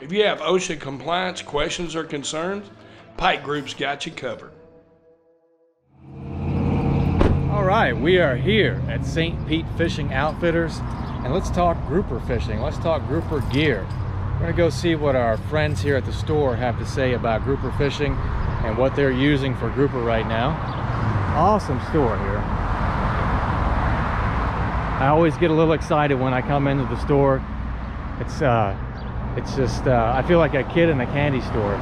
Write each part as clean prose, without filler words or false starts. If you have OSHA compliance questions or concerns, Pike Group's got you covered. All right, we are here at St. Pete Fishing Outfitters, and let's talk grouper fishing. Let's talk grouper gear. We're gonna go see what our friends here at the store have to say about grouper fishing and what they're using for grouper right now. Awesome store here. I always get a little excited when I come into the store. It's just, I feel like a kid in a candy store.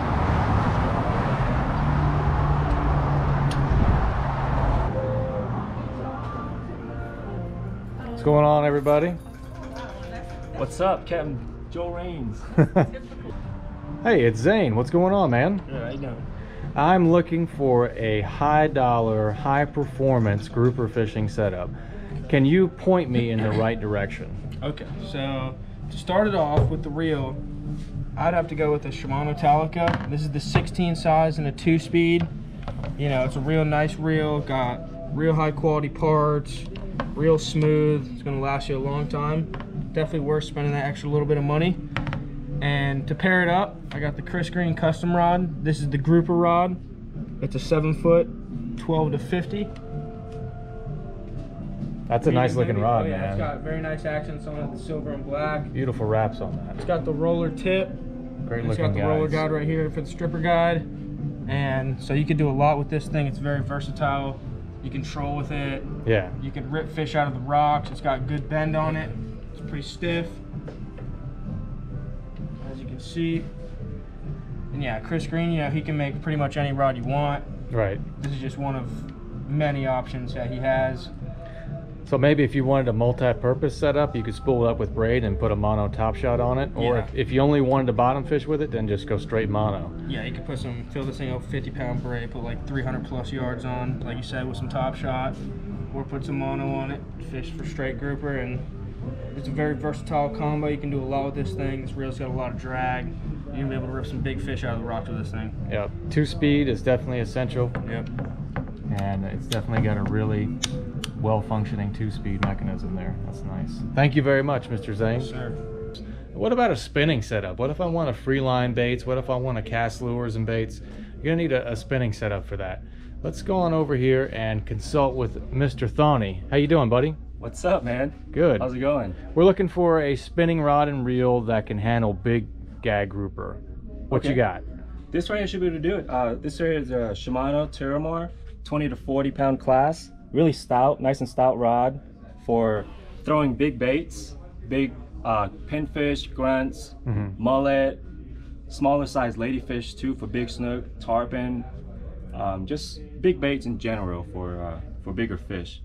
What's going on, everybody? What's up, Captain Joel Raines? Hey, it's Zane. What's going on, man? Yeah, I know. I'm looking for a high dollar, high performance grouper fishing setup. Can you point me in the right direction? Okay, so to start it off with the reel, I'd have to go with a Shimano Talica. This is the 16 size and a 2-speed. You know, it's a real nice reel, got real high quality parts, real smooth. It's gonna last you a long time. Definitely worth spending that extra little bit of money. And to pair it up, I got the Chris Green custom rod. This is the grouper rod. It's a 7 foot, 12 to 50. That's a nice looking rod, man. It's got very nice accents on it, the silver and black. Beautiful wraps on that. It's got the roller tip. Great looking guide. It's got the roller guide right here for the stripper guide. And so you can do a lot with this thing. It's very versatile. You can troll with it. Yeah. You can rip fish out of the rocks. It's got good bend on it. It's pretty stiff, as you can see. And yeah, Chris Green, you know, he can make pretty much any rod you want. Right. This is just one of many options that he has. So maybe if you wanted a multi-purpose setup, you could spool it up with braid and put a mono top shot on it. Or yeah, if you only wanted to bottom fish with it, then just go straight mono. Yeah, you could put some, fill this thing up 50-pound braid, put like 300 plus yards on, like you said, with some top shot, or put some mono on it, fish for straight grouper. And it's a very versatile combo. You can do a lot with this thing. This reel's got a lot of drag. You're gonna be able to rip some big fish out of the rocks with this thing. Yeah, 2-speed is definitely essential. Yep. And it's definitely got a really well-functioning 2-speed mechanism there. That's nice. Thank you very much, Mr. Zane. Yes, sir. What about a spinning setup? What if I want a free line baits? What if I want to cast lures and baits? You're gonna need a spinning setup for that. Let's go on over here and consult with Mr. Thawney. How you doing, buddy? What's up, man? Good. How's it going? We're looking for a spinning rod and reel that can handle big gag grouper. What you got? This right here should be able to do it. This right here is a Shimano Terramar, 20 to 40 pound class. Really stout, nice and stout rod for throwing big baits, big pinfish, grunts, mullet, smaller size ladyfish too for big snook, tarpon, just big baits in general for bigger fish.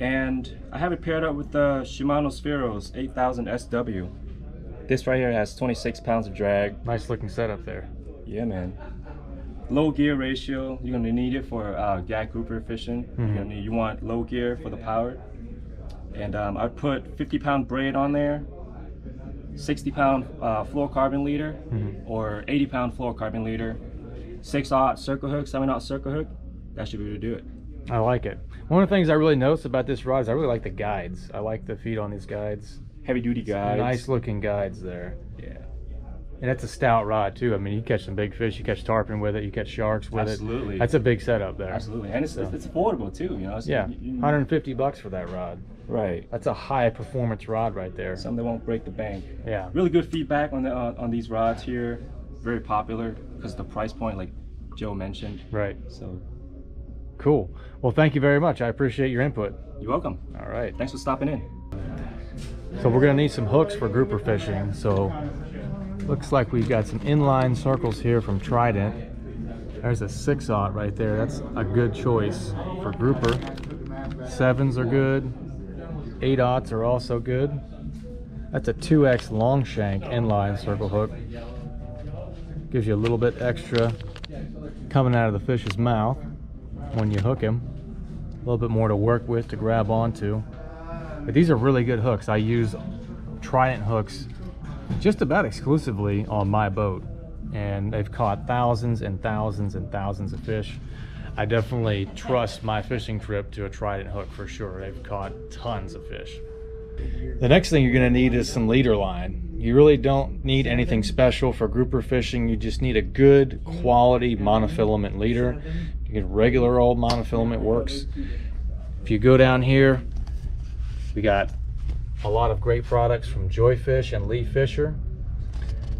And I have it paired up with the Shimano Spheros 8000 SW. This right here has 26 pounds of drag. Nice looking setup there. Yeah, man. Low gear ratio, you're gonna need it for gag grouper fishing. You want low gear for the power. And I put 50-pound braid on there, 60-pound fluorocarbon leader, or 80-pound fluorocarbon leader, 6/0 circle hook, 7/0 circle hook. That should be able to do it. I like it. One of the things I really noticed about this rod is I really like the guides. I like the feet on these guides. Heavy duty guides. Nice looking guides there. Yeah. And that's a stout rod too. I mean, you catch some big fish, you catch tarpon with it, you catch sharks with it. Absolutely. That's a big setup there. Absolutely. And it's affordable too, you know. It's, yeah, $150 for that rod. Right. That's a high performance rod right there. Something that won't break the bank. Yeah. Really good feedback on the on these rods here. Very popular because of the price point, like Joe mentioned. Right. So cool. Well, thank you very much. I appreciate your input. You're welcome. All right. Thanks for stopping in. So we're gonna need some hooks for grouper fishing. So looks like we've got some inline circles here from Trident. There's a 6/0 right there. That's a good choice for grouper. 7s are good. 8/0s are also good. That's a 2X long shank inline circle hook. Gives you a little bit extra coming out of the fish's mouth when you hook him. A little bit more to work with to grab onto. But these are really good hooks. I use Trident hooks just about exclusively on my boat, and they've caught thousands and thousands and thousands of fish. I definitely trust my fishing trip to a Trident hook for sure. They've caught tons of fish. The next thing you're going to need is some leader line. You really don't need anything special for grouper fishing. You just need a good quality monofilament leader. You get regular old monofilament works. If you go down here, we got a lot of great products from Joyfish and Lee Fisher.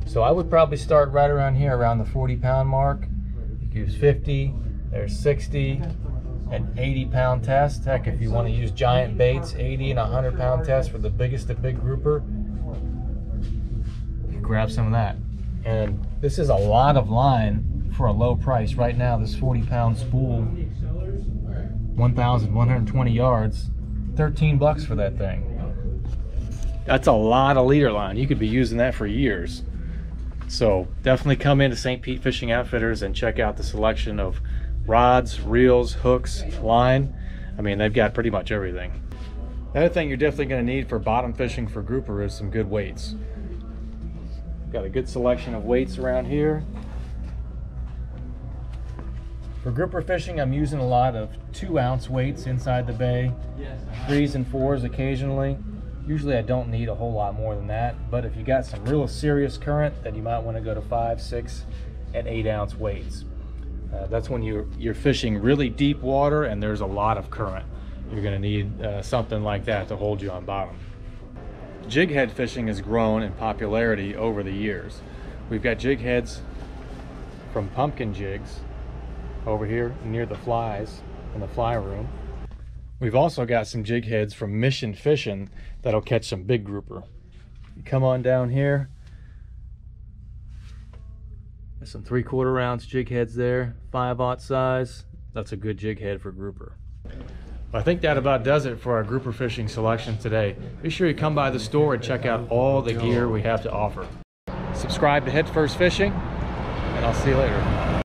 So I would probably start right around here, around the 40-pound mark. You can use 50, there's 60, an 80-pound test. Heck, if you want to use giant baits, 80 and 100-pound test for the biggest of big grouper, you grab some of that. And this is a lot of line for a low price. Right now, this 40-pound spool, 1,120 yards, $13 for that thing. That's a lot of leader line. You could be using that for years. So definitely come into St. Pete Fishing Outfitters and check out the selection of rods, reels, hooks, line. I mean, they've got pretty much everything. The other thing you're definitely going to need for bottom fishing for grouper is some good weights. Got a good selection of weights around here. For grouper fishing, I'm using a lot of 2-ounce weights inside the bay, 3s and 4s occasionally. Usually I don't need a whole lot more than that, but if you got some real serious current, then you might want to go to 5, 6, and 8-ounce weights. That's when you're fishing really deep water and there's a lot of current. You're going to need something like that to hold you on bottom. Jig head fishing has grown in popularity over the years. We've got jig heads from pumpkin jigs over here near the flies in the fly room. We've also got some jig heads from Mission Fishing that'll catch some big grouper. You come on down here. There's some 3/4-ounce jig heads there, 5/0 size. That's a good jig head for grouper. I think that about does it for our grouper fishing selection today. Be sure you come by the store and check out all the gear we have to offer. Subscribe to Head First Fishing, and I'll see you later.